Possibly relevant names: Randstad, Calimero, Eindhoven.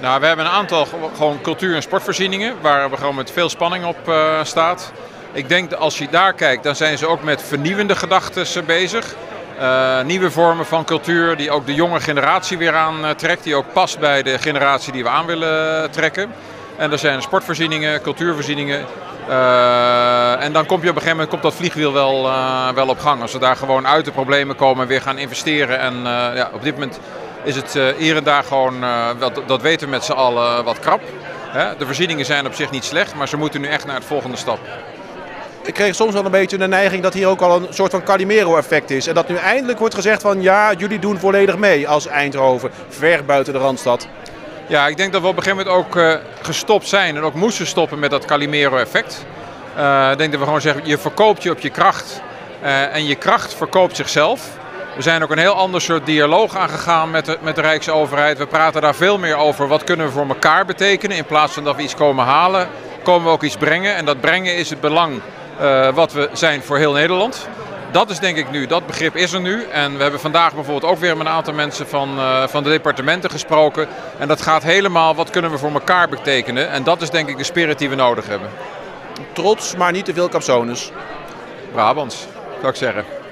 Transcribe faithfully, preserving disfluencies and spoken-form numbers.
Nou, we hebben een aantal gewoon cultuur- en sportvoorzieningen waar we gewoon met veel spanning op uh, staat. Ik denk dat als je daar kijkt, dan zijn ze ook met vernieuwende gedachten bezig. Uh, nieuwe vormen van cultuur die ook de jonge generatie weer aantrekt. Die ook past bij de generatie die we aan willen trekken. En er zijn sportvoorzieningen, cultuurvoorzieningen. Uh, en dan kom je op een gegeven moment komt dat vliegwiel wel, uh, wel op gang. Als we daar gewoon uit de problemen komen en weer gaan investeren. En uh, ja, op dit moment is het uh, hier en daar gewoon, uh, dat, dat weten we met z'n allen, wat krap. Hè? De voorzieningen zijn op zich niet slecht, maar ze moeten nu echt naar het volgende stap. Ik kreeg soms wel een beetje de neiging dat hier ook al een soort van Calimero-effect is. En dat nu eindelijk wordt gezegd van ja, jullie doen volledig mee als Eindhoven, ver buiten de Randstad. Ja, ik denk dat we op een gegeven moment ook uh, gestopt zijn en ook moesten stoppen met dat Calimero-effect. Uh, ik denk dat we gewoon zeggen, je verkoopt je op je kracht uh, en je kracht verkoopt zichzelf. We zijn ook een heel ander soort dialoog aangegaan met de, met de Rijksoverheid. We praten daar veel meer over wat kunnen we voor elkaar betekenen. In plaats van dat we iets komen halen, komen we ook iets brengen. En dat brengen is het belang uh, wat we zijn voor heel Nederland. Dat is denk ik nu, dat begrip is er nu. En we hebben vandaag bijvoorbeeld ook weer met een aantal mensen van, uh, van de departementen gesproken. En dat gaat helemaal, wat kunnen we voor elkaar betekenen. En dat is denk ik de spirit die we nodig hebben. Trots, maar niet te veel capsones. Brabants, zou ik zeggen.